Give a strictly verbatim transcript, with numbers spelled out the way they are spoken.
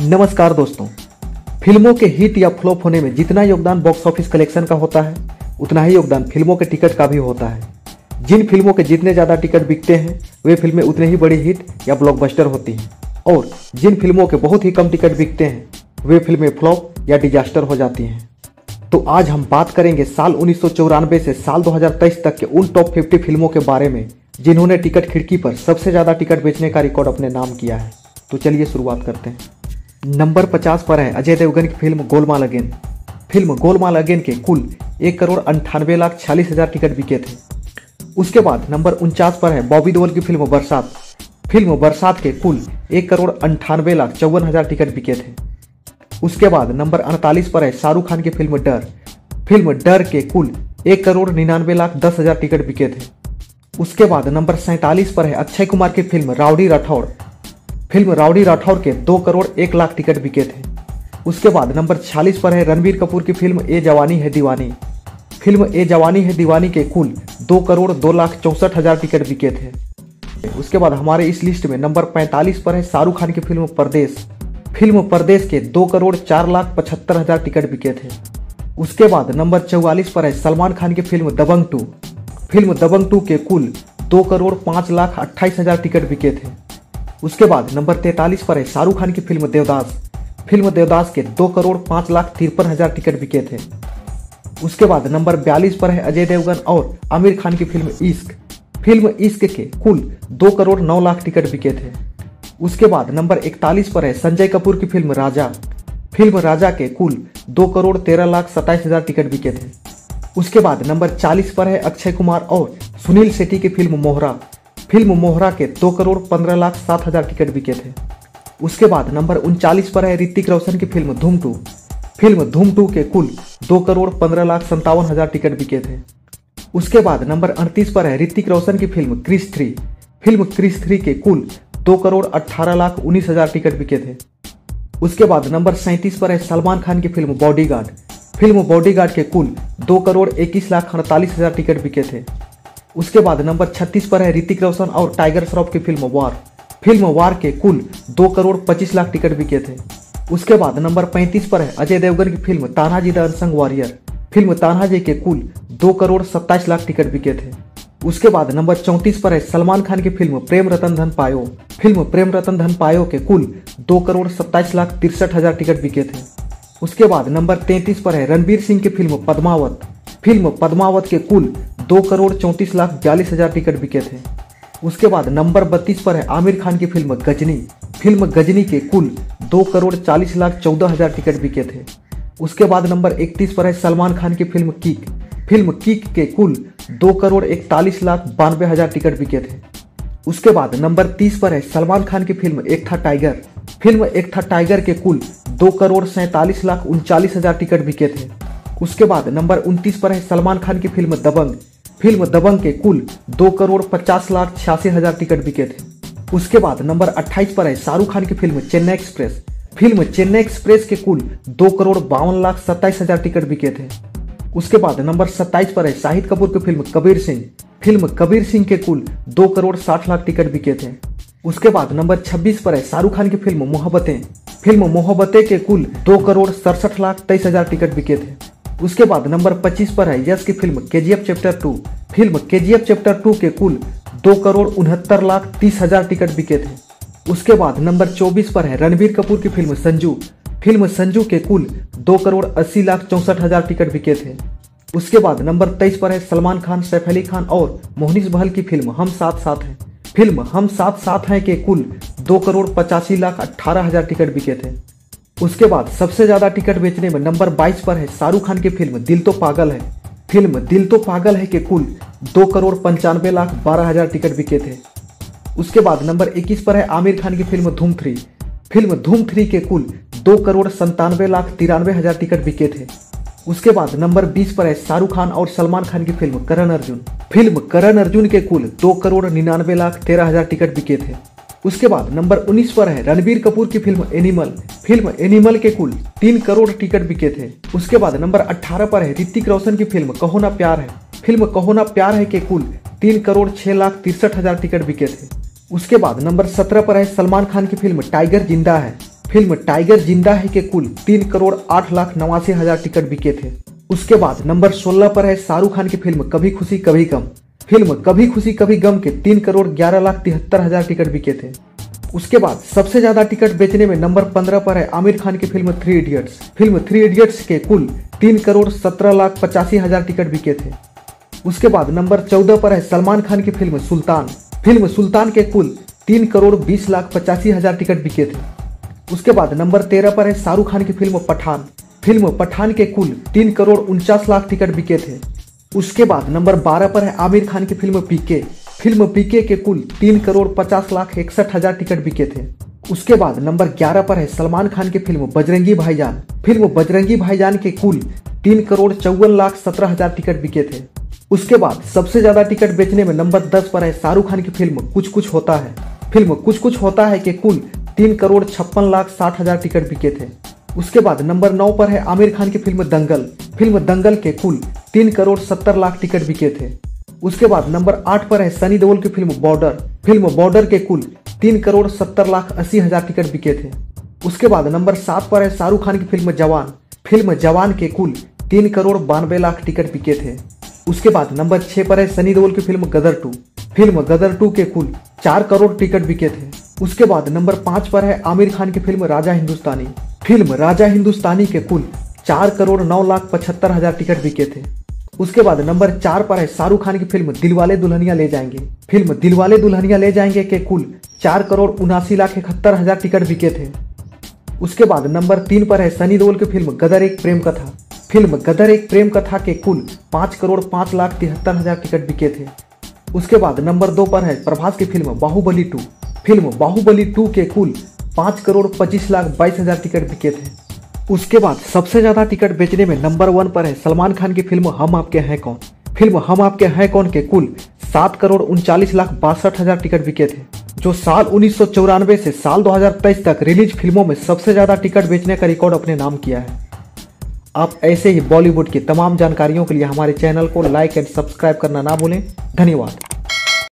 नमस्कार दोस्तों, फिल्मों के हिट या फ्लॉप होने में जितना योगदान बॉक्स ऑफिस कलेक्शन का होता है उतना ही योगदान फिल्मों के टिकट का भी होता है। जिन फिल्मों के जितने ज़्यादा टिकट बिकते हैं वे फिल्में उतने ही बड़ी हिट या ब्लॉकबस्टर होती हैं, और जिन फिल्मों के बहुत ही कम टिकट बिकते हैं वे फिल्में फ्लॉप या डिजास्टर हो जाती हैं। तो आज हम बात करेंगे साल उन्नीस सौ चौरानवे से साल दो हज़ार तेईस तक के उन टॉप फिफ्टी फिल्मों के बारे में जिन्होंने टिकट खिड़की पर सबसे ज़्यादा टिकट बेचने का रिकॉर्ड अपने नाम किया है। तो चलिए शुरुआत करते हैं। नंबर पचास पर है अजय देवगन की film Golmaal again. Film Golmaal again के कुल एक करोड़ अंठानवे लाख छियालीस हज़ार टिकट बिके थे। उसके बाद नंबर उनचास पर है बॉबी देओल की फिल्म बरसात। फिल्म बरसात के कुल एक करोड़ अंठानवे लाख चौवन हज़ार टिकट बिके थे। उसके बाद नंबर अड़तालीस पर है शाहरुख खान की फिल्म डर। फिल्म डर के कुल एक करोड़ निन्यानवे लाख दस हज़ार टिकट बिके थे। उसके बाद नंबर सैंतालीस पर है अक्षय कुमार की film rowdy Rathore. Film rowdy Rathore के दो करोड़ एक लाख टिकट बिके थे। उसके बाद नंबर छियालीस पर है रणबीर कपूर की फिल्म ए जवानी है दीवानी। फिल्म ए जवानी है दीवानी के कुल दो करोड़ दो लाख चौंसठ हज़ार टिकट बिके थे। उसके बाद हमारे इस लिस्ट में नंबर पैंतालीस पर है शाहरुख खान की फिल्म परदेस। फिल्म परदेस के दो करोड़ चार लाख पचहत्तर हज़ार टिकट बिके थे। उसके बाद नंबर चौवालीस पर है सलमान खान की film Dabangg two. Film Dabangg two के कुल दो करोड़ पाँच लाख अट्ठाईस हज़ार टिकट बिके थे। उसके बाद नंबर तैंतालीस पर है शाहरुख खान की फिल्म देवदास। फिल्म देवदास के दो करोड़ पाँच लाख तिरपन हज़ार टिकट बिके थे। उसके बाद नंबर बयालीस पर है अजय देवगन और आमिर खान की फिल्म इश्क। फिल्म इश्क के कुल दो करोड़ नौ लाख टिकट बिके थे। उसके बाद नंबर इकतालीस पर है संजय कपूर की फिल्म राजा। फिल्म राजा के कुल दो करोड़ तेरह लाख सत्ताईस हज़ार टिकट बिके थे। उसके बाद नंबर चालीस पर है अक्षय कुमार और सुनील शेट्टी की फिल्म मोहरा। फिल्म मोहरा के दो करोड़ पंद्रह लाख सात हज़ार टिकट बिके थे। उसके बाद नंबर उनचालीस पर है ऋतिक रोशन की फिल्म धूम टू। फिल्म धूम टू के कुल दो करोड़ पंद्रह लाख सत्तावन हज़ार टिकट बिके थे। उसके बाद नंबर अड़तीस पर है ऋतिक रोशन की film Krrish three. Film Krrish three के कुल दो करोड़ अट्ठारह लाख उन्नीस हज़ार टिकट बिके थे। उसके बाद नंबर सैंतीस पर है सलमान खान की फिल्म बॉडीगार्ड। फिल्म बॉडीगार्ड के कुल दो करोड़ इक्कीस लाख अड़तालीस हज़ार टिकट बिके थे। उसके बाद नंबर छत्तीस पर है ऋतिक रोशन और टाइगर श्रॉफ की फिल्म वार। फिल्म वार के कुल दो करोड़ पच्चीस लाख टिकट बिके थे। उसके बाद नंबर पैंतीस पर है अजय देवगन की film Tanhaji the unsung warrior. Film Tanhaji के कुल दो करोड़ सत्ताईस लाख टिकट बिके थे। उसके बाद नंबर चौंतीस पर है सलमान खान की फिल्म प्रेम रतन धन पायो। फिल्म प्रेम रतन धन पायो के कुल दो करोड़ सत्ताईस लाख तिरसठ हज़ार टिकट बिके थे। उसके बाद नंबर तैंतीस पर है रणबीर सिंह की फिल्म पद्मावत। फिल्म पद्मावत के कुल दो करोड़ चौंतीस लाख बयालीस हज़ार टिकट बिके थे। उसके बाद नंबर बत्तीस पर है आमिर खान की फिल्म गजनी। फिल्म गजनी के कुल दो करोड़ चालीस लाख चौदह हज़ार टिकट बिके थे। उसके बाद नंबर इकतीस पर है सलमान खान की फिल्म किक। फिल्म किक के कुल दो करोड़ इकतालीस लाख बानवे हज़ार टिकट बिके थे। उसके बाद नंबर तीस पर है सलमान खान की फिल्म एक था टाइगर। फिल्म एक था टाइगर के कुल दो करोड़ सैंतालीस लाख उनचालीस हज़ार टिकट बिके थे। उसके बाद नंबर उनतीस पर है सलमान खान की फिल्म दबंग। फिल्म दबंग के कुल दो करोड़ पचास लाख छियासी हज़ार टिकट बिके थे। उसके बाद नंबर अट्ठाईस पर है शाहरुख खान की film Chennai express. Film Chennai express के कुल दो करोड़ बावन लाख सत्ताईस हज़ार टिकट बिके थे। उसके बाद नंबर सत्ताईस पर है शाहिद कपूर की फिल्म कबीर सिंह। फिल्म कबीर सिंह के कुल दो करोड़ साठ लाख टिकट बिके थे। उसके बाद नंबर छब्बीस पर है शाहरुख खान की फिल्म मोहब्बतें। फिल्म मोहब्बतें के कुल दो करोड़ सड़सठ लाख तेईस हज़ार टिकट बिके थे। उसके बाद नंबर पच्चीस पर है यश की film KGF chapter two. Film KGF chapter two के कुल दो करोड़ उनहत्तर लाख तीस हज़ार टिकट बिके थे। उसके बाद नंबर चौबीस पर है रणबीर कपूर की फिल्म संजू। फिल्म संजू के कुल दो करोड़ अस्सी लाख चौंसठ हज़ार टिकट बिके थे। उसके बाद नंबर तेईस पर है सलमान खान, सैफ अली खान और मोहनीश बहल की फिल्म हम साथ साथ हैं। फिल्म हम साथ साथ हैं के कुल दो करोड़ पचासी लाख अट्ठारह हज़ार टिकट बिके थे। उसके बाद सबसे ज़्यादा टिकट बेचने में नंबर बाईस पर है शाहरुख खान की फिल्म दिल तो पागल है। फिल्म दिल तो पागल है के कुल दो करोड़ पंचानवे लाख बारह हज़ार टिकट बिके थे। उसके बाद नंबर इक्कीस पर है आमिर खान की फिल्म धूम थ्री। फिल्म धूम थ्री के कुल दो करोड़ संतानवे लाख तिरानवे हज़ार टिकट बिके थे। उसके बाद नंबर बीस पर है शाहरुख खान और सलमान खान की फिल्म करण अर्जुन। फिल्म करण अर्जुन के कुल दो करोड़ निन्यानवे लाख तेरह हज़ार टिकट बिके थे। उसके बाद नंबर उन्नीस पर है रणबीर कपूर की फिल्म एनिमल। फिल्म एनिमल के कुल तीन करोड़ टिकट बिके थे। उसके बाद नंबर अठारह पर है ऋतिक रोशन की फिल्म कहो ना प्यार है। फिल्म कहो ना प्यार है के कुल तीन करोड़ छः लाख तिरसठ हज़ार टिकट बिके थे। उसके बाद नंबर सत्रह पर है सलमान खान की फिल्म टाइगर जिंदा है। फिल्म टाइगर जिंदा है के कुल तीन करोड़ आठ लाख नवासी हजार टिकट बिके थे। उसके बाद नंबर सोलह पर है शाहरुख खान की फिल्म कभी खुशी कभी गम। फिल्म कभी खुशी कभी गम के तीन करोड़ ग्यारह लाख तिहत्तर हजार टिकट बिके थे। उसके बाद सबसे ज्यादा टिकट बेचने में नंबर पंद्रह पर है आमिर खान की film three idiots. Film three idiots के कुल तीन करोड़ सत्रह लाख पचासी हजार टिकट बिके थे। उसके बाद नंबर चौदह पर है सलमान खान की फिल्म सुल्तान। फिल्म सुल्तान के कुल तीन करोड़ बीस लाख पचासी हजार टिकट बिके थे। उसके बाद नंबर तेरह पर है शाहरुख खान की फिल्म पठान। फिल्म पठान के कुल तीन करोड़ उनचास लाख टिकट बिके थे। उसके बाद नंबर बारह पर है आमिर खान की फिल्म पीके। फिल्म पीके के कुल तीन करोड़ पचास लाख इकसठ हजार टिकट बिके थे। उसके बाद नंबर ग्यारह पर है सलमान खान की फिल्म बजरंगी भाईजान। फिल्म बजरंगी भाईजान के कुल तीन करोड़ चौवन लाख सत्रह हजार टिकट बिके थे। उसके बाद सबसे ज्यादा टिकट बेचने में नंबर दस पर है शाहरुख खान की फिल्म कुछ कुछ होता है। फिल्म कुछ कुछ होता है के कुल तीन करोड़ छप्पन लाख साठ हजार टिकट बिके थे। उसके बाद नंबर नौ पर है आमिर खान की फिल्म दंगल। फिल्म दंगल के कुल तीन करोड़ सत्तर लाख टिकट बिके थे। उसके बाद नंबर आठ पर है सनी देओल की फिल्म बॉर्डर। फिल्म बॉर्डर के कुल तीन करोड़ सत्तर लाख अस्सी हजार टिकट बिके थे। उसके बाद नंबर सात पर है शाहरुख खान की फिल्म जवान। फिल्म जवान के कुल तीन करोड़ बानवे लाख टिकट बिके थे। उसके बाद नंबर छह पर है सनी देओल की film Gadar two. Film Gadar two के कुल चार करोड़ टिकट बिके थे। उसके बाद नंबर पाँच पर है आमिर खान की फिल्म राजा हिंदुस्तानी। फिल्म राजा हिंदुस्तानी के कुल चार करोड़ नौ लाख पचहत्तर हजार टिकट बिके थे। उसके बाद नंबर चार पर है शाहरुख खान की फिल्म दिलवाले दुल्हनिया ले जाएंगे। फिल्म दिलवाले दुल्हनिया ले जाएंगे के कुल चार करोड़ उनासी लाख इकहत्तर हजार टिकट बिके थे। उसके बाद नंबर तीन पर है सनी देओल की फिल्म गदर एक प्रेम कथा। फिल्म गदर एक प्रेम कथा के कुल पाँच करोड़ पाँच लाख तिहत्तर हजार टिकट बिके थे। उसके बाद नंबर दो पर है प्रभास की film Baahubali two. Film Baahubali two के कुल पाँच करोड़ पच्चीस लाख बाईस हजार टिकट बिके थे। उसके बाद सबसे ज़्यादा टिकट बेचने में नंबर वन पर है सलमान खान की फिल्म हम आपके हैं कौन। फिल्म हम आपके हैं कौन के कुल सात करोड़ उनचालीस लाख बासठ हजार टिकट बिके थे, जो साल उन्नीस सौ चौरानवे से साल दो हजार तेईस तक रिलीज फिल्मों में सबसे ज़्यादा टिकट बेचने का रिकॉर्ड अपने नाम किया है। आप ऐसे ही बॉलीवुड की तमाम जानकारियों के लिए हमारे चैनल को लाइक एंड सब्सक्राइब करना ना भूलें। धन्यवाद।